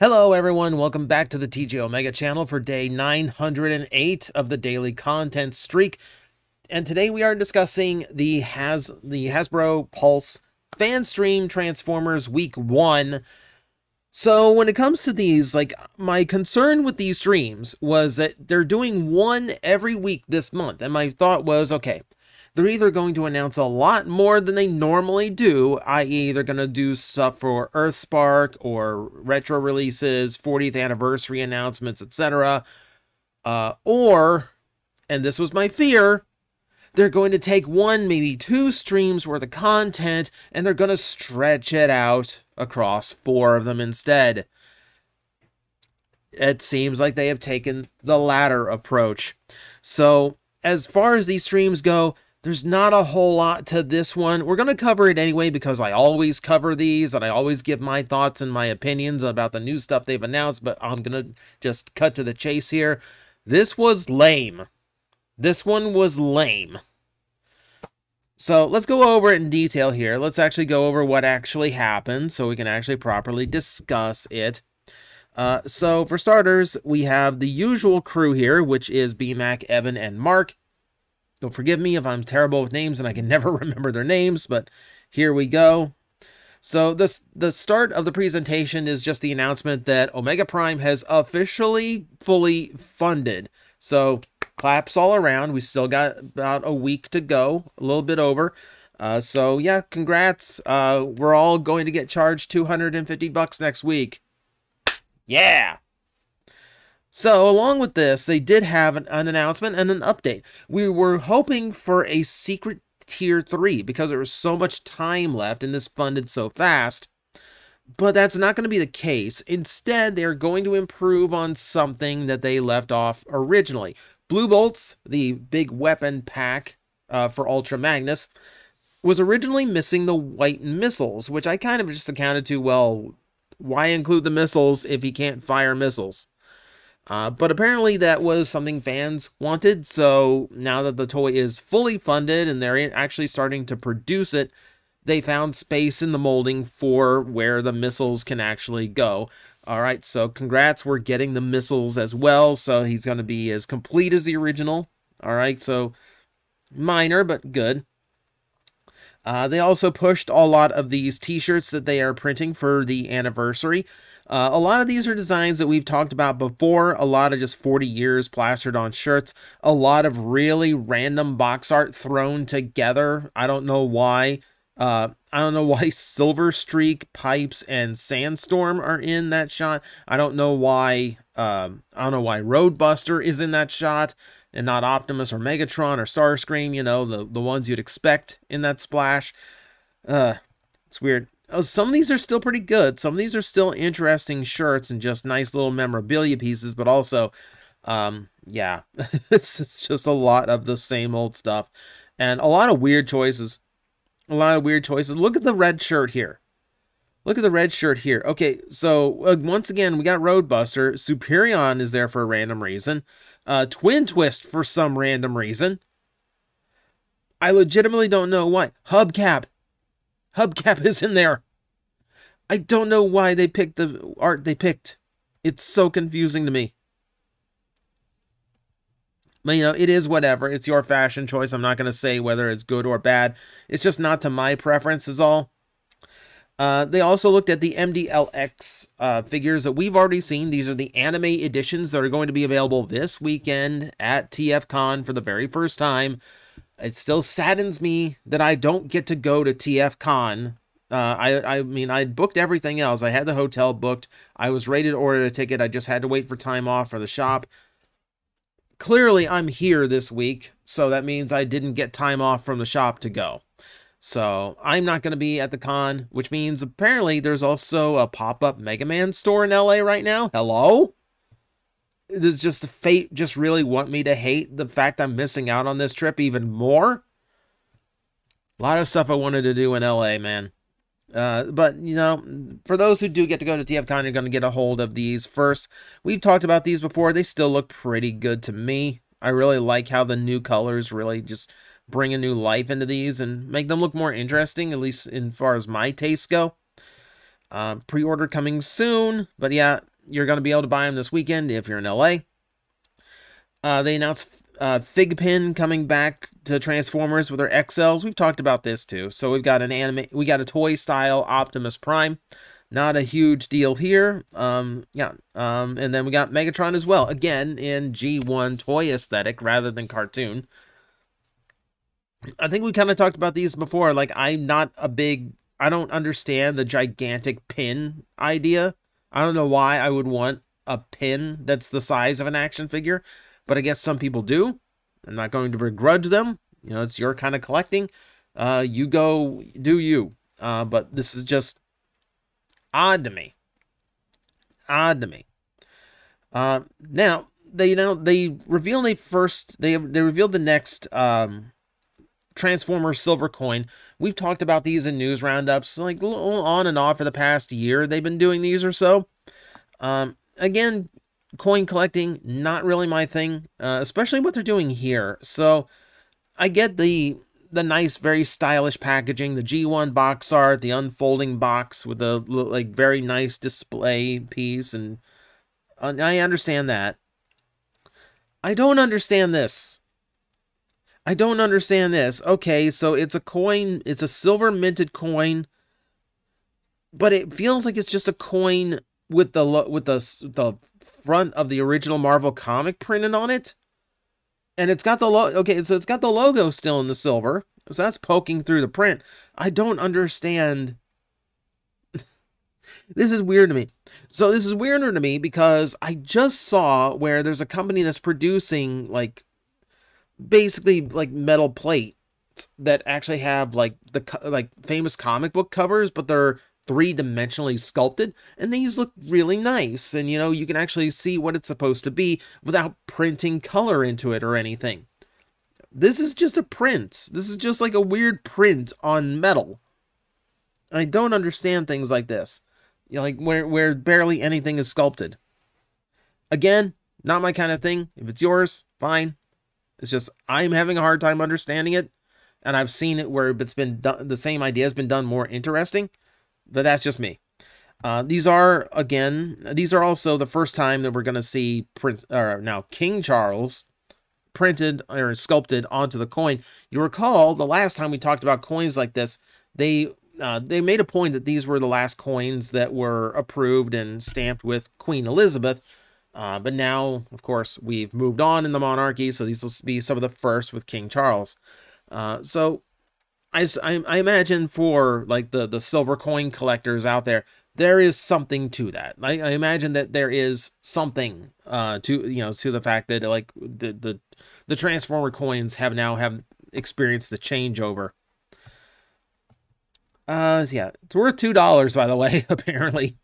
Hello everyone, welcome back to the TJOmega channel for day 908 of the daily content streak. And today we are discussing the Hasbro Pulse Fan Stream Transformers Week 1. So when it comes to these, like, my concern with these streams was that they're doing one every week this month. And my thought was, okay, they're either going to announce a lot more than they normally do, i.e. they're going to do stuff for Earthspark or retro releases, 40th anniversary announcements, etc. Or, and this was my fear, they're going to take one, maybe two streams worth of content, and they're going to stretch it out across four of them instead. It seems like they have taken the latter approach. So, as far as these streams go, there's not a whole lot to this one. We're going to cover it anyway because I always cover these and I always give my thoughts and my opinions about the new stuff they've announced, but I'm going to just cut to the chase here. This was lame. This one was lame. So let's go over it in detail here. Let's actually go over what actually happened so we can actually properly discuss it. So for starters, we have the usual crew here, which is BMac, Evan, and Mark. Don't forgive me if I'm terrible with names and I can never remember their names, but here we go. So the start of the presentation is just the announcement that Omega Prime has officially fully funded. So claps all around. We still got about a week to go, a little bit over. So yeah, congrats. We're all going to get charged $250 next week. Yeah! So, along with this, they did have an announcement and an update. We were hoping for a secret Tier 3 because there was so much time left and this funded so fast. But that's not going to be the case. Instead, they are going to improve on something that they left off originally. Blue Bolts, the big weapon pack for Ultra Magnus, was originally missing the white missiles, which I kind of just accounted to, well, why include the missiles if he can't fire missiles? But apparently that was something fans wanted, so now that the toy is fully funded and they're actually starting to produce it, they found space in the molding for where the missiles can actually go. Alright, so congrats, we're getting the missiles as well, so he's going to be as complete as the original. Alright, so minor, but good. They also pushed a lot of these t-shirts that they are printing for the anniversary. A lot of these are designs that we've talked about before, a lot of just 40 years plastered on shirts, a lot of really random box art thrown together. I don't know why. I don't know why Silverstreak, Pipes, and Sandstorm are in that shot. I don't know why Roadbuster is in that shot and not Optimus or Megatron or Starscream, you know, the ones you'd expect in that splash. It's weird. Oh, some of these are still pretty good. Some of these are still interesting shirts and just nice little memorabilia pieces, but also, yeah, it's just a lot of the same old stuff. And a lot of weird choices. A lot of weird choices. Look at the red shirt here. Look at the red shirt here. Okay, so once again, we got Roadbuster. Superion is there for a random reason. Twin Twist for some random reason. I legitimately don't know why. Hubcap. Hubcap is in there. I don't know why they picked the art they picked. It's so confusing to me. But, you know, it is whatever. It's your fashion choice. I'm not going to say whether it's good or bad. It's just not to my preference is all. They also looked at the MDLX figures that we've already seen. These are the anime editions that are going to be available this weekend at TFCon for the very first time. It still saddens me that I don't get to go to TFCon. I mean, I booked everything else. I had the hotel booked. I was ready to order a ticket. I just had to wait for time off for the shop. Clearly, I'm here this week, so that means I didn't get time off from the shop to go. So I'm not going to be at the con, which means apparently there's also a pop-up Mega Man store in LA right now. Hello? Does just fate just really want me to hate the fact I'm missing out on this trip even more? A lot of stuff I wanted to do in LA, man. But, you know, for those who do get to go to TFCon, you're going to get a hold of these first. We've talked about these before. They still look pretty good to me. I really like how the new colors really just bring a new life into these and make them look more interesting, at least in far as my tastes go. Pre-order coming soon, but yeah, you're going to be able to buy them this weekend if you're in LA. They announced Fig Pin coming back to Transformers with their XLs. We've talked about this too. So we've got an anime, we got a toy style Optimus Prime. Not a huge deal here. And then we got Megatron as well. Again, in G1 toy aesthetic rather than cartoon. I think we kind of talked about these before. Like, I'm not a big... I don't understand the gigantic pin idea. I don't know why I would want a pin that's the size of an action figure. But I guess some people do. I'm not going to begrudge them. You know, it's your kind of collecting. You go do you. But this is just... odd to me. Odd to me. Now they, you know, they revealed the next Transformer silver coin. We've talked about these in news roundups, like on and off for the past year. They've been doing these or so. Again, coin collecting, not really my thing, especially what they're doing here. So I get the nice, very stylish packaging, the G1 box art, the unfolding box with the like very nice display piece, and I understand that. I don't understand this. I don't understand this. Okay, so it's a coin, it's a silver minted coin, but it feels like it's just a coin with the front of the original Marvel comic printed on it. And it's got the logo. Okay, so it's got the logo still in the silver. So that's poking through the print. I don't understand. This is weird to me. So this is weirder to me because I just saw where there's a company that's producing like basically like metal plates that actually have like famous comic book covers, but they're three-dimensionally sculpted, and these look really nice, and you know, you can actually see what it's supposed to be without printing color into it or anything. This is just a print. This is just like a weird print on metal. I don't understand things like this, you know, like where barely anything is sculpted. Again, not my kind of thing. If it's yours, fine. It's just I'm having a hard time understanding it, and I've seen it where it's been done, the same idea has been done more interesting. But that's just me. These are, again, these are also the first time that we're going to see King Charles printed or sculpted onto the coin. You recall the last time we talked about coins like this, they made a point that these were the last coins that were approved and stamped with Queen Elizabeth. But now, of course, we've moved on in the monarchy, so these will be some of the first with King Charles. So... I imagine for like the silver coin collectors out there, there is something to that. I imagine that there is something to, you know, to the fact that like the Transformer coins have now experienced the changeover. Yeah, it's worth $2, by the way, apparently.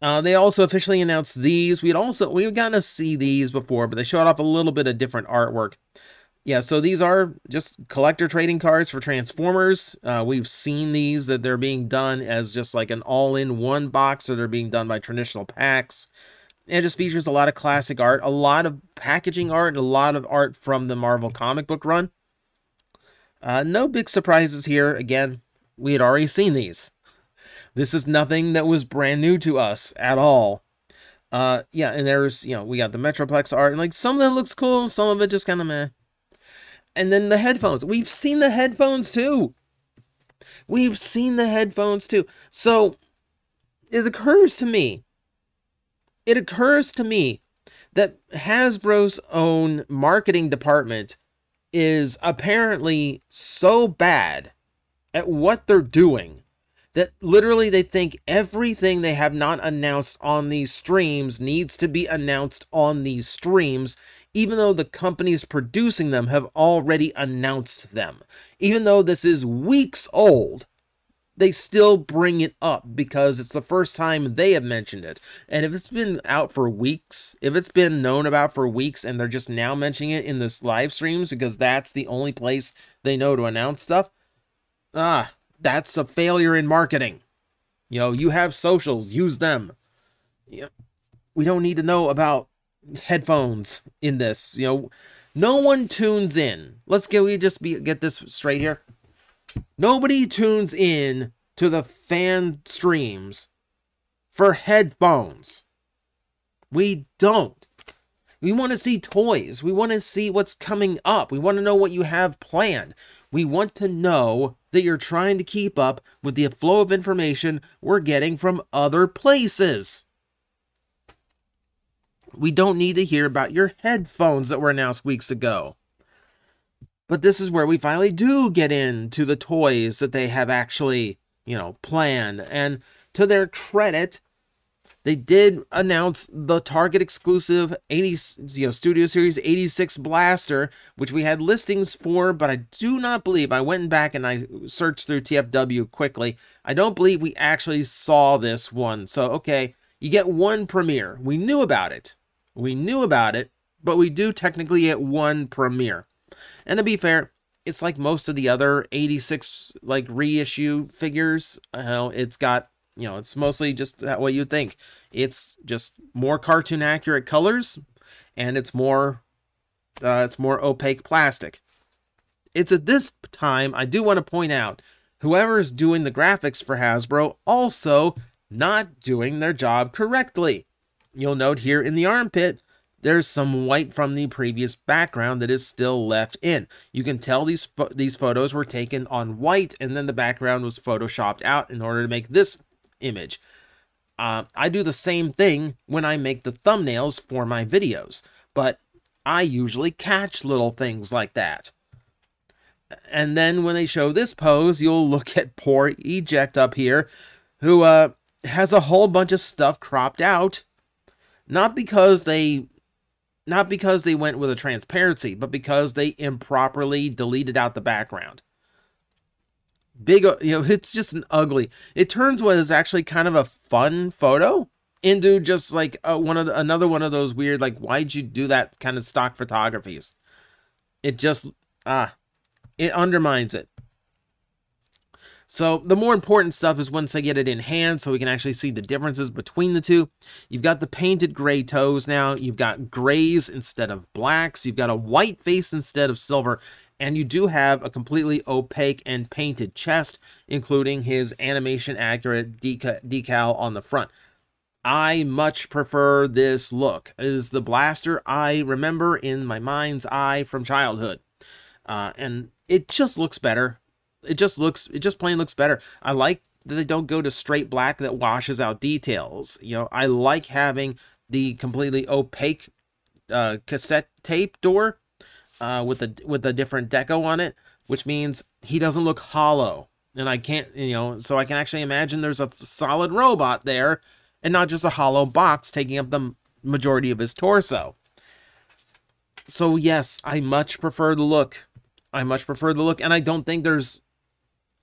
They also officially announced these. We've gotten to see these before, but they showed off a little bit of different artwork. Yeah, so these are just collector trading cards for Transformers. We've seen these, that they're being done as just like an all-in-one box, or they're being done by traditional packs. It just features a lot of classic art, a lot of packaging art, and a lot of art from the Marvel comic book run. No big surprises here. Again, we had already seen these. This is nothing that was brand new to us at all. Yeah, and there's, you know, we got the Metroplex art, and like some of that looks cool, some of it just kind of meh. And then the headphones. We've seen the headphones too. We've seen the headphones too. So it occurs to me that Hasbro's own marketing department is apparently so bad at what they're doing that literally they think everything they have not announced on these streams needs to be announced on these streams, even though the companies producing them have already announced them. Even though this is weeks old, they still bring it up because it's the first time they have mentioned it. And if it's been out for weeks, if it's been known about for weeks, and they're just now mentioning it in this live streams because that's the only place they know to announce stuff, that's a failure in marketing. You know, you have socials, use them. You know, we don't need to know about headphones in this. You know, no one tunes in. Let's get this straight here. Nobody tunes in to the fan streams for headphones. We don't. We want to see toys. We want to see what's coming up. We want to know what you have planned. We want to know that you're trying to keep up with the flow of information we're getting from other places. We don't need to hear about your headphones that were announced weeks ago. But this is where we finally do get into the toys that they have actually, you know, planned. And to their credit, they did announce the Target exclusive Studio Series 86 Blaster, which we had listings for, but I do not believe, I went back and I searched through TFW quickly, I don't believe we actually saw this one. So, okay, you get one premiere. We knew about it. We knew about it, but we do technically get one premiere. And to be fair, it's like most of the other 86, like, reissue figures. It's got, you know, it's mostly just what you think. It's just more cartoon accurate colors, and it's more opaque plastic. It's at this time, I do want to point out, whoever's doing the graphics for Hasbro also not doing their job correctly. You'll note here in the armpit, there's some white from the previous background that is still left in. You can tell these photos were taken on white, and then the background was photoshopped out in order to make this image. I do the same thing when I make the thumbnails for my videos, but I usually catch little things like that. And then when they show this pose, you'll look at poor Eject up here, who has a whole bunch of stuff cropped out, not because they went with a transparency, but because they improperly deleted out the background. Big, you know, it's just an ugly. It turns what is actually kind of a fun photo into just like another one of those weird, like, why'd you do that kind of stock photographies? It just, it undermines it. So the more important stuff is once I get it in hand, so we can actually see the differences between the two. You've got the painted gray toes now. You've got grays instead of blacks. You've got a white face instead of silver. And you do have a completely opaque and painted chest, including his animation-accurate decal on the front. I much prefer this look. It is the Blaster I remember in my mind's eye from childhood. And it just looks better. It just plain looks better. I like that they don't go to straight black that washes out details. You know, I like having the completely opaque cassette tape door with a different deco on it, which means he doesn't look hollow. And I can't, you know, so I can actually imagine there's a solid robot there and not just a hollow box taking up the majority of his torso. So yes, I much prefer the look. I much prefer the look, and I don't think there's...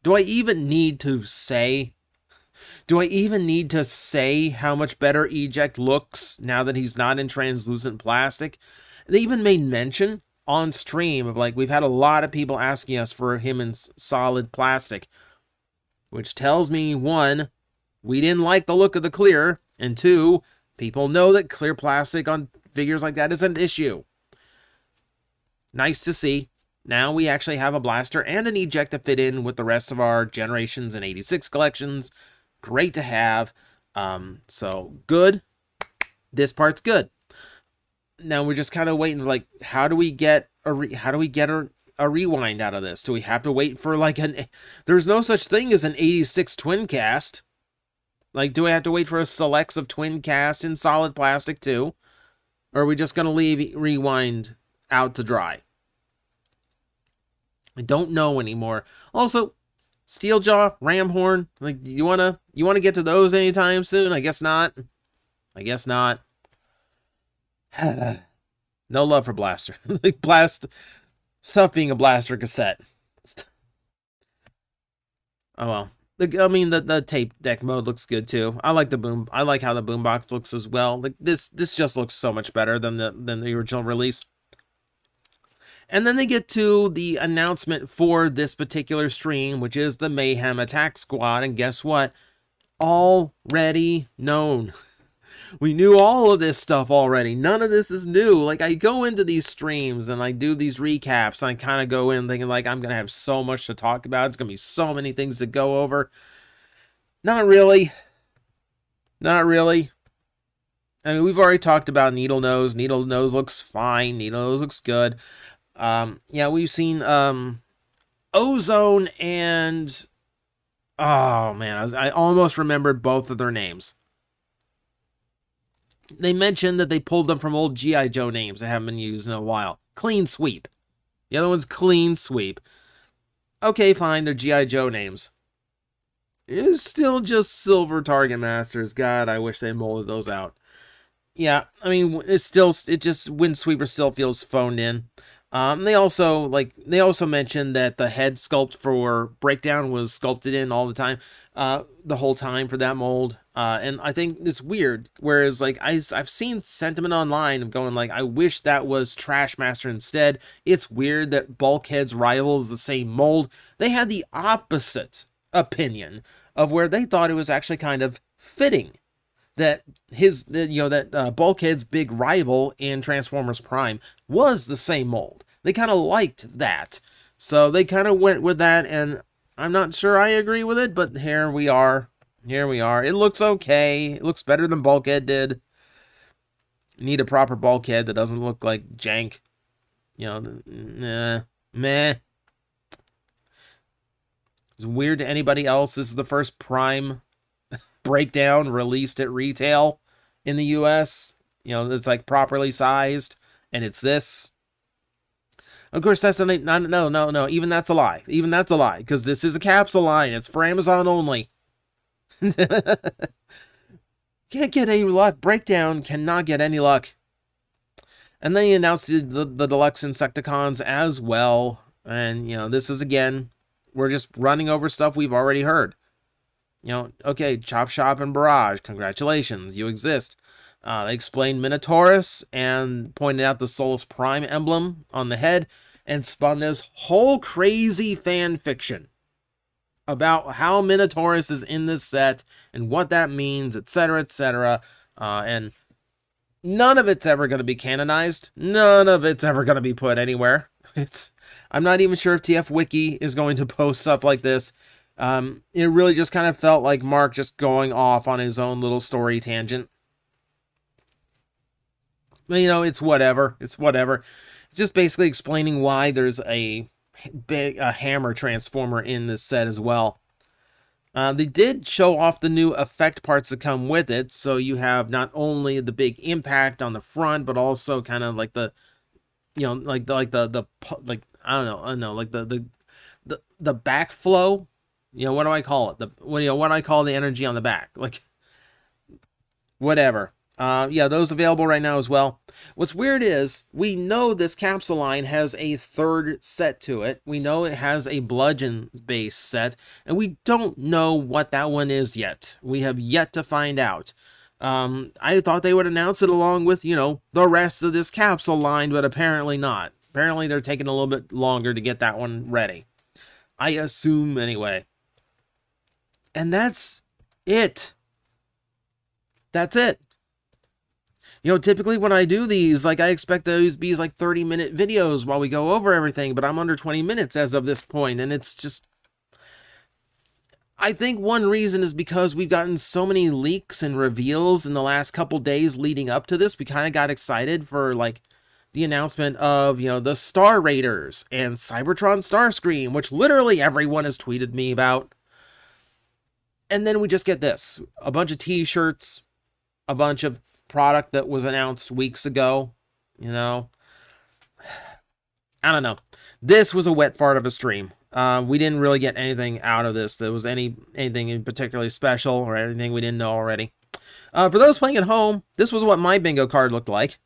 Do I even need to say... Do I even need to say how much better Eject looks now that he's not in translucent plastic? They even made mention on stream of, like, we've had a lot of people asking us for him in solid plastic. Which tells me, one, we didn't like the look of the clear, and two, people know that clear plastic on figures like that is an issue. Nice to see. Now we actually have a Blaster and an Eject to fit in with the rest of our Generations and 86 collections. Great to have. So good. This part's good. Now we're just kind of waiting. Like, how do we get a rewind out of this? Do we have to wait for like an? There's no such thing as an 86 twin cast. Like, do I have to wait for a selects of twin cast in solid plastic too? Or are we just gonna leave Rewind out to dry? I don't know anymore. Also, Steeljaw, Ramhorn, like, you wanna get to those anytime soon? I guess not. I guess not. No love for Blaster. Like, it's tough being a Blaster cassette. Oh well. I mean, the tape deck mode looks good too. I like the boom. I like how the boombox looks as well. Like, this just looks so much better than the original release. And then they get to the announcement for this particular stream, which is the Mayhem Attack Squad. And guess what? Already known. We knew all of this stuff already. None of this is new. Like, I go into these streams and I do these recaps. And I kind of go in thinking, like, I'm going to have so much to talk about. It's going to be so many things to go over. Not really. Not really. I mean, we've already talked about Needle Nose. Needle Nose looks fine. Needle Nose looks good. Yeah, we've seen Ozone and... Oh, man, I almost remembered both of their names. They mentioned that they pulled them from old G.I. Joe names that haven't been used in a while. Clean Sweep. The other one's Clean Sweep. Okay, fine, they're G.I. Joe names. It's still just Silver Target Masters. God, I wish they molded those out. Yeah, I mean, it's still, it just, Windsweeper still feels phoned in. They also mentioned that the head sculpt for Breakdown was sculpted in all the time, the whole time for that mold. And I think it's weird, whereas, like, I've seen sentiment online of going, like, I wish that was Trashmaster instead. It's weird that Bulkhead's rival is the same mold. They had the opposite opinion of where they thought it was actually kind of fitting that his, you know, that Bulkhead's big rival in Transformers Prime was the same mold. They kind of liked that. So they kind of went with that, and I'm not sure I agree with it, but here we are. Here we are. It looks okay. It looks better than Bulkhead did. You need a proper Bulkhead that doesn't look like jank. You know, nah, meh. It's weird to anybody else. This is the first Prime Breakdown released at retail in the US. You know, it's like properly sized, and it's this. Of course, that's not, no, even that's a lie. Even that's a lie, because this is a capsule line. It's for Amazon only. Can't get any luck. Breakdown cannot get any luck. And they announced the deluxe Insecticons as well. And, you know, this is, again, we're just running over stuff we've already heard. You know, okay, Chop Shop and Barrage, congratulations, you exist. They explained Minotaurus and pointed out the Solus Prime emblem on the head and spun this whole crazy fan fiction about how Minotaurus is in this set and what that means, etc., etc. And none of it's ever going to be canonized. None of it's ever going to be put anywhere. I'm not even sure if TF Wiki is going to post stuff like this. It really just kind of felt like Mark just going off on his own little story tangent. But, you know, it's whatever. It's whatever. It's just basically explaining why there's a hammer transformer in this set as well. They did show off the new effect parts that come with it, so you have not only the big impact on the front, but also kind of like the, you know, like the backflow. You know, what do I call it? What do I call the energy on the back? Like, whatever. Yeah, those available right now as well. What's weird is, we know this capsule line has a third set to it. We know it has a bludgeon-based set, and we don't know what that one is yet. We have yet to find out. I thought they would announce it along with, you know, the rest of this capsule line, but apparently not. Apparently they're taking a little bit longer to get that one ready. I assume, anyway. And that's it. That's it. You know, typically when I do these, like, I expect those to be like 30-minute videos while we go over everything, but I'm under 20 minutes as of this point, and it's just... I think one reason is because we've gotten so many leaks and reveals in the last couple days leading up to this. We kind of got excited for, like, the announcement of, you know, the Star Raiders and Cybertron Starscream, which literally everyone has tweeted me about. And then we just get this, a bunch of t-shirts, a bunch of product that was announced weeks ago, you know. I don't know. This was a wet fart of a stream. We didn't really get anything out of this. There was anything particularly special or anything we didn't know already. For those playing at home, this was what my bingo card looked like.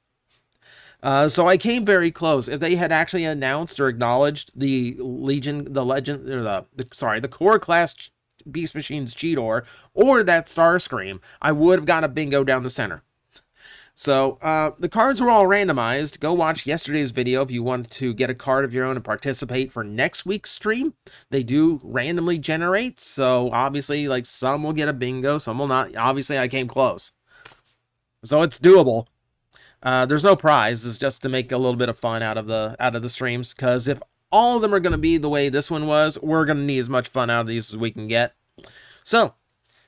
So I came very close. If they had actually announced or acknowledged the Legion, the Legend, or the Core Class Beast Machines Cheetor, or that Starscream, I would have got a bingo down the center. So the cards were all randomized. Go watch yesterday's video if you want to get a card of your own and participate for next week's stream. They do randomly generate, so obviously, like, some will get a bingo, some will not. Obviously, I came close. So it's doable. There's no prize. It's just to make a little bit of fun out of the streams, because if all of them are going to be the way this one was, we're going to need as much fun out of these as we can get. So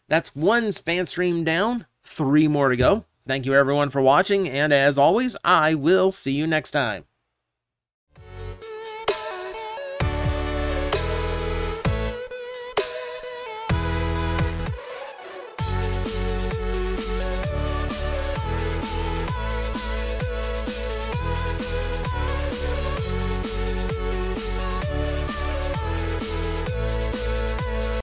That's one fan stream down, 3 more to go. Thank you everyone for watching, and as always, I will see you next time.